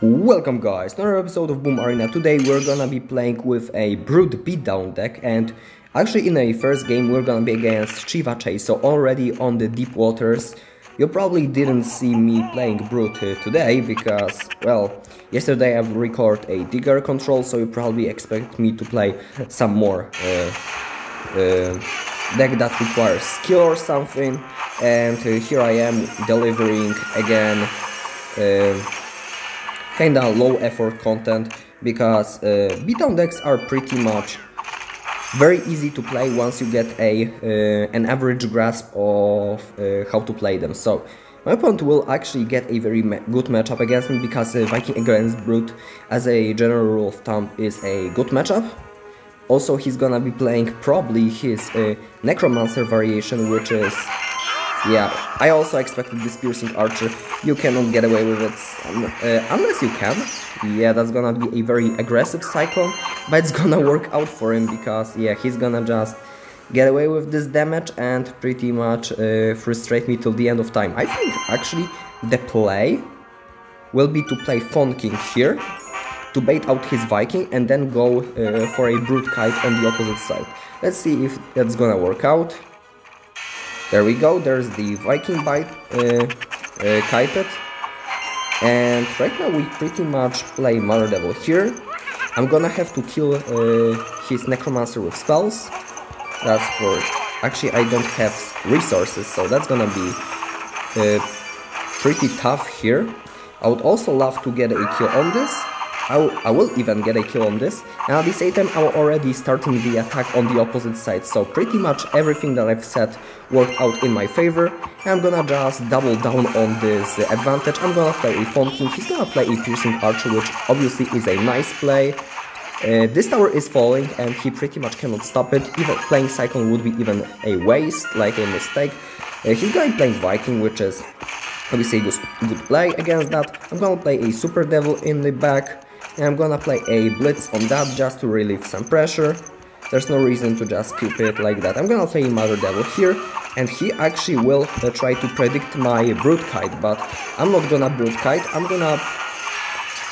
Welcome guys to another episode of Boom Arena. Today we're gonna be playing with a Brute beatdown deck, and actually in a first game we're gonna be against Chiva Chase, so already on the deep waters. You probably didn't see me playing Brute today because, well, yesterday I've recorded a digger control, so you probably expect me to play some more deck that requires skill or something, and here I am delivering again kinda low effort content, because beatdown decks are pretty much very easy to play once you get a an average grasp of how to play them. So my opponent will actually get a very good matchup against me, because Viking against Brute as a general rule of thumb is a good matchup. Also he's gonna be playing probably his Necromancer variation, which is... yeah, I also expected this Piercing Archer. You cannot get away with it unless you can. Yeah, that's gonna be a very aggressive Cyclone, but it's gonna work out for him because, yeah, he's gonna just get away with this damage and pretty much frustrate me till the end of time. I think actually the play will be to play Fawn King here, to bait out his Viking and then go for a Brute Kite on the opposite side. Let's see if that's gonna work out. There we go, there's the Viking kited. And right now we pretty much play Mother Devil here. I'm gonna have to kill his Necromancer with spells. That's for... actually I don't have resources, so that's gonna be pretty tough here. I would also love to get a kill on this. I will even get a kill on this. Now at this item I'm already starting the attack on the opposite side, so pretty much everything that I've said worked out in my favor. I'm gonna just double down on this advantage. I'm gonna play a Fawn King, he's gonna play a Piercing Archer, which obviously is a nice play. This tower is falling and he pretty much cannot stop it. Even playing Cyclone would be even a waste, like a mistake. He's gonna play Viking, which is obviously a good play against that. I'm gonna play a Super Devil in the back. And I'm gonna play a Blitz on that just to relieve some pressure. There's no reason to just keep it like that. I'm gonna play Mother Devil here, and he actually will try to predict my Brute Kite, but I'm not gonna Brute Kite. I'm gonna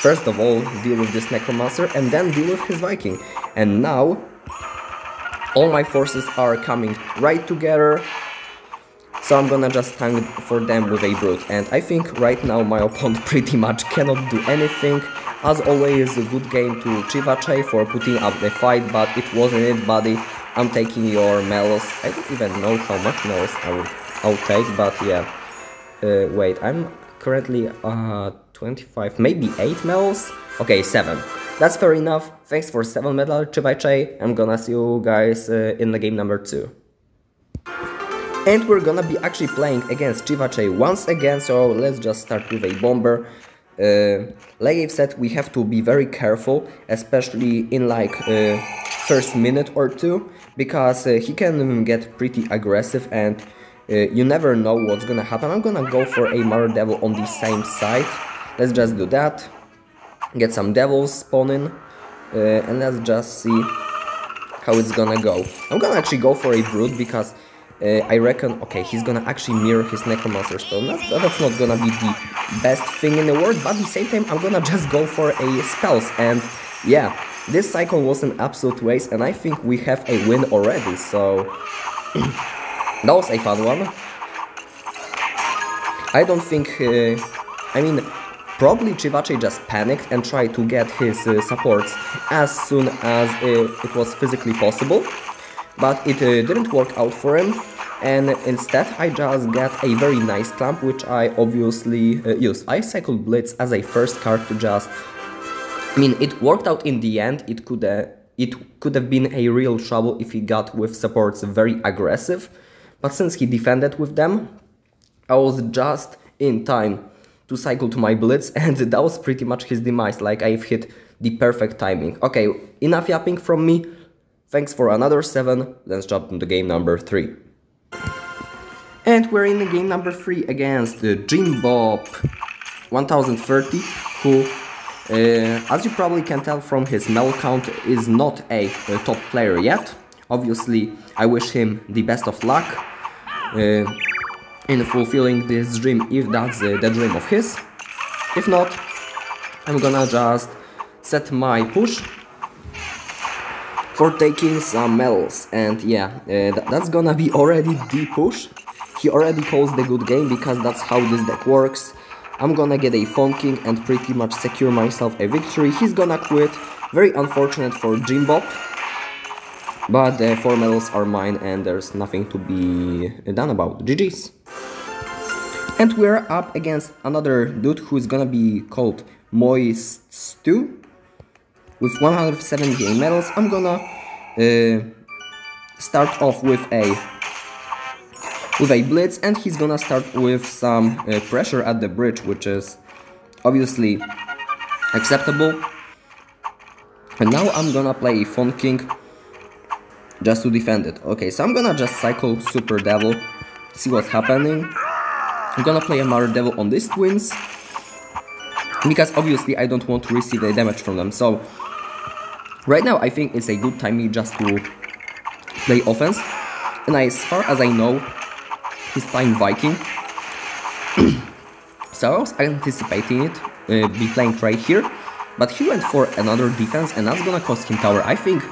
first of all deal with this Necromancer and then deal with his Viking. And now all my forces are coming right together, so I'm gonna just tank for them with a Brute. And I think right now my opponent pretty much cannot do anything. As always, a good game to Chivache for putting up the fight, but it wasn't it, buddy. I'm taking your Melos. I don't even know how much Melos I'll take, but yeah. Wait, I'm currently 25, maybe 8 Melos? Okay, 7. That's fair enough. Thanks for 7 medal, Chivache. I'm gonna see you guys in the game number 2. And we're gonna be actually playing against Chivache once again, so let's just start with a Bomber. Like I've said, we have to be very careful, especially in like first minute or two, because he can get pretty aggressive and you never know what's gonna happen. I'm gonna go for a Mother Devil on the same side. Let's just do that, get some devils spawning, and let's just see how it's gonna go. I'm gonna actually go for a Brood because I reckon, okay, he's gonna actually mirror his Necromancer spell. That's not gonna be the best thing in the world, but at the same time I'm gonna just go for a spells. And yeah, this cycle was an absolute waste, and I think we have a win already, so that was a fun one. I don't think, I mean, probably Chivache just panicked and tried to get his supports as soon as it was physically possible. But it didn't work out for him, and instead I just got a very nice clump, which I obviously used. I cycled Blitz as a first card to just... I mean, it worked out in the end. It could have been a real trouble if he got with supports very aggressive, but since he defended with them, I was just in time to cycle to my Blitz, and that was pretty much his demise. Like, I've hit the perfect timing. Okay, enough yapping from me. Thanks for another 7, let's jump into game number 3. And we're in the game number 3 against Jimbob1030, who, as you probably can tell from his medal count, is not a top player yet. Obviously, I wish him the best of luck in fulfilling this dream, if that's the dream of his. If not, I'm gonna just set my push for taking some medals, and yeah, that's gonna be already the push. He already calls the good game, because that's how this deck works. I'm gonna get a Fawn King and pretty much secure myself a victory. He's gonna quit, very unfortunate for Jimbob, but the 4 medals are mine and there's nothing to be done about. GG's. And we're up against another dude who's gonna be called Moiststoo with 178 medals. I'm gonna start off with a Blitz, and he's gonna start with some pressure at the bridge, which is obviously acceptable. And now I'm gonna play Fon King just to defend it. Okay, so I'm gonna just cycle Super Devil, see what's happening. I'm gonna play a Mother Devil on these twins, because obviously I don't want to receive any damage from them. So right now I think it's a good timing just to play offense. And as far as I know, he's playing Viking. So I was anticipating it, be playing right here, but he went for another defense, and that's gonna cost him tower. I think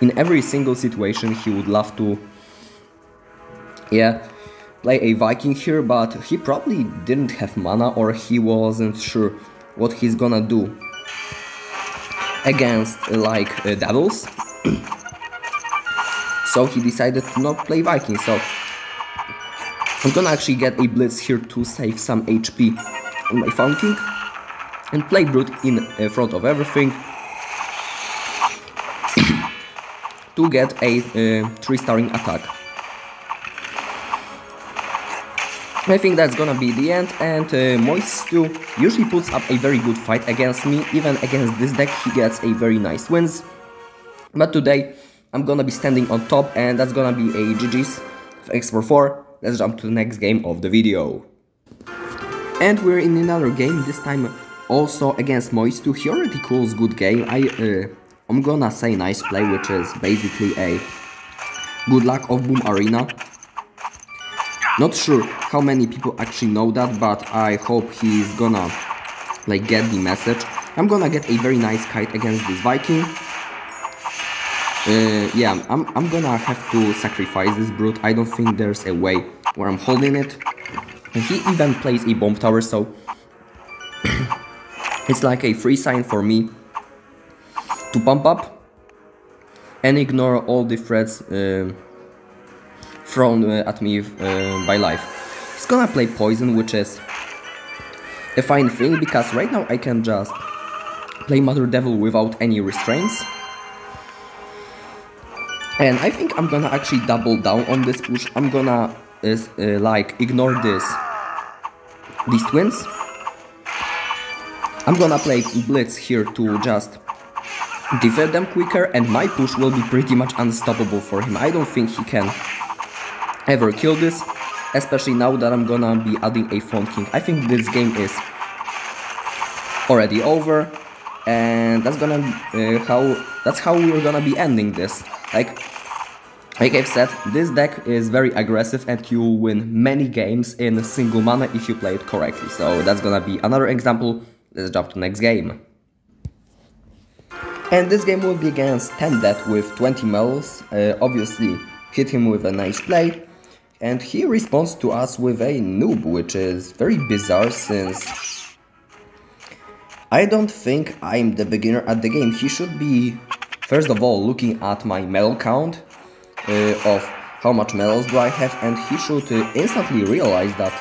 in every single situation he would love to, yeah, play a Viking here, but he probably didn't have mana, or he wasn't sure what he's gonna do against like devils. So he decided to not play Viking. So I'm gonna actually get a Blitz here to save some HP on my Fawn King and play Brute in front of everything to get a 3-starring attack. I think that's gonna be the end, and Moiststoo usually puts up a very good fight against me. Even against this deck he gets a very nice wins, but today I'm gonna be standing on top, and that's gonna be a GG's of X-44. Let's jump to the next game of the video. And we're in another game, this time also against Moiststoo. He already calls good game. I'm gonna say nice play, which is basically a good luck of Boom Arena. Not sure how many people actually know that, but I hope he's gonna like get the message. I'm gonna get a very nice kite against this Viking. Yeah, I'm gonna have to sacrifice this Brute. I don't think there's a way where I'm holding it. And he even plays a bomb tower, so it's like a free sign for me to pump up and ignore all the threats thrown at me by life. He's gonna play poison, which is a fine thing, because right now I can just play Mother Devil without any restraints. And I think I'm gonna actually double down on this push. I'm gonna like ignore these twins. I'm gonna play Blitz here to just defer them quicker, and my push will be pretty much unstoppable for him. I don't think he can ever kill this, especially now that I'm gonna be adding a Fawn King. I think this game is already over, and that's gonna that's how we're gonna be ending this. Like I've said, this deck is very aggressive, and you win many games in single mana if you play it correctly. So that's gonna be another example. Let's jump to the next game. And this game will be against 10-Death with 20 medals. Obviously hit him with a nice play, and he responds to us with a noob, which is very bizarre, since I don't think I'm the beginner at the game. He should be, first of all, looking at my medal count of how much medals do I have, and he should instantly realize that,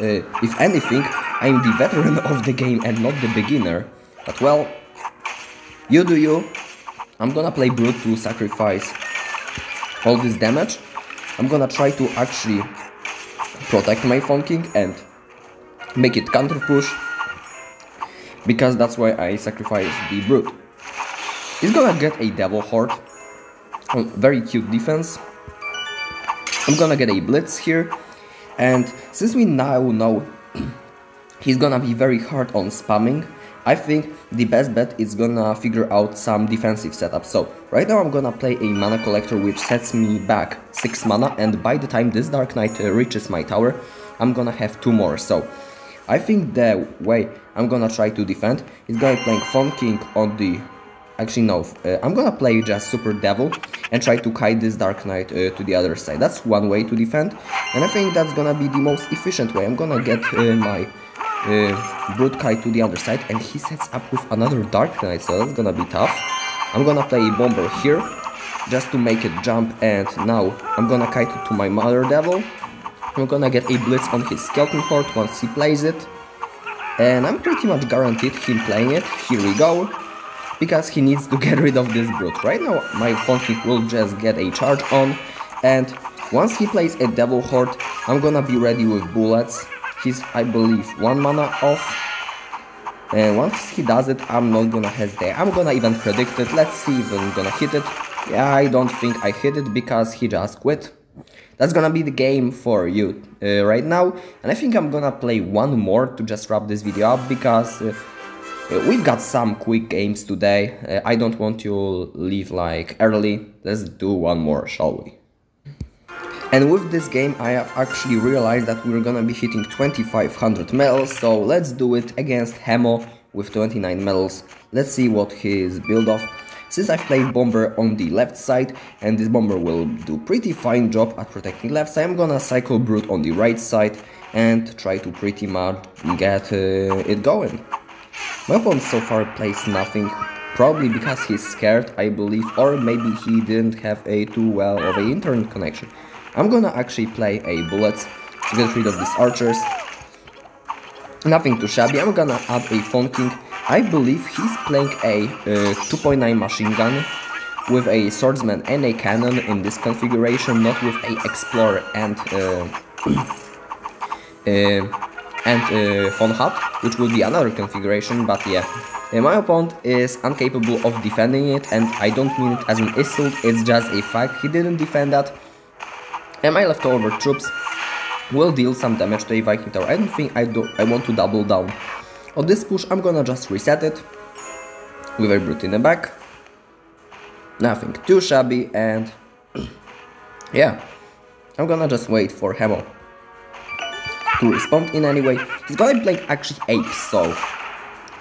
if anything, I'm the veteran of the game and not the beginner. But well, you do you. I'm gonna play Brute to sacrifice all this damage. I'm gonna try to actually protect my Fawn King and make it counter push, because that's why I sacrificed the Brute. He's gonna get a Devil Heart, very cute defense. I'm gonna get a Blitz here, and since we now know he's gonna be very hard on spamming, I think the best bet is gonna figure out some defensive setup. So right now I'm gonna play a Mana Collector, which sets me back 6 mana, and by the time this Dark Knight reaches my tower, I'm gonna have 2 more. So I think the way I'm gonna try to defend is gonna play Fon King on the... Actually no, I'm gonna play just Super Devil and try to kite this Dark Knight to the other side. That's one way to defend, and I think that's gonna be the most efficient way. I'm gonna get my Brute Kite to the other side, and he sets up with another Dark Knight, so that's gonna be tough. I'm gonna play Bomber here, just to make it jump, and now I'm gonna kite it to my Mother Devil. I'm gonna get a Blitz on his Skeleton Horde once he plays it, and I'm pretty much guaranteed him playing it. Here we go, because he needs to get rid of this Brute. Right now my Fon Kick will just get a charge on, and once he plays a Devil Horde, I'm gonna be ready with Bullets. He's, I believe, 1 mana off, and once he does it, I'm not gonna hesitate. I'm gonna even predict it. Let's see if I'm gonna hit it. Yeah, I don't think I hit it because he just quit. That's gonna be the game for you right now, and I think I'm gonna play one more to just wrap this video up, because we've got some quick games today. I don't want to leave like early. Let's do one more, shall we? And with this game I have actually realized that we're gonna be hitting 2500 medals, so let's do it against Hemo with 29 medals. Let's see what his build of. Since I've played Bomber on the left side, and this Bomber will do pretty fine job at protecting left side, I'm gonna cycle Brute on the right side and try to pretty much get it going. My opponent so far plays nothing, probably because he's scared, I believe, or maybe he didn't have a too well of an internet connection. I'm gonna actually play a Bullets to get rid of these archers. Nothing too shabby. I'm gonna add a Fawn King. I believe he's playing a 2.9 machine gun with a Swordsman and a cannon in this configuration, not with a Explorer and Fon Hut, which would be another configuration, but yeah. My opponent is incapable of defending it, and I don't mean it as an insult, it's just a fact. He didn't defend that, and my leftover troops will deal some damage to a Viking tower. I don't think I want to double down on this push. I'm gonna just reset it with a Brute in the back. Nothing too shabby, and yeah, I'm gonna just wait for Hemo to respond in any way. He's gonna play actually Apes, so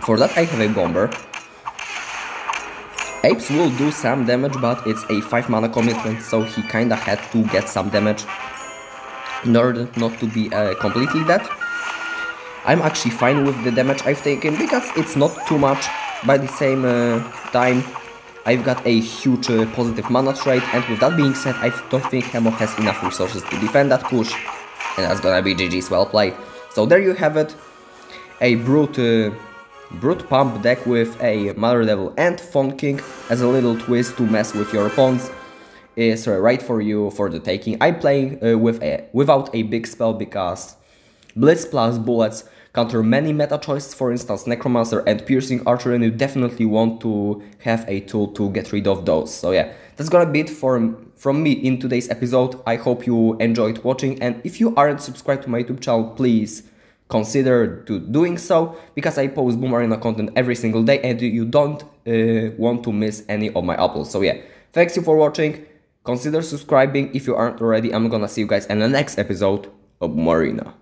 for that I have a Bomber. Apes will do some damage, but it's a 5 mana commitment, so he kinda had to get some damage in order not to be completely dead. I'm actually fine with the damage I've taken because it's not too much. By the same time, I've got a huge positive mana trait, and with that being said, I don't think Hemo has enough resources to defend that push. And that's gonna be GG's, well played. So there you have it. A Brute Pump deck with a Mother Devil and Fon King as a little twist to mess with your opponents is right for you for the taking. I play without a big spell because Blitz plus Bullets counter many meta choices, for instance Necromancer and Piercing Archer, and you definitely want to have a tool to get rid of those. So yeah, that's gonna be it from me in today's episode. I hope you enjoyed watching, and if you aren't subscribed to my YouTube channel, please consider doing so, because I post Boom Arena content every single day and you don't want to miss any of my uploads. So yeah, thanks you for watching, consider subscribing if you aren't already. I'm gonna see you guys in the next episode of Boom Arena.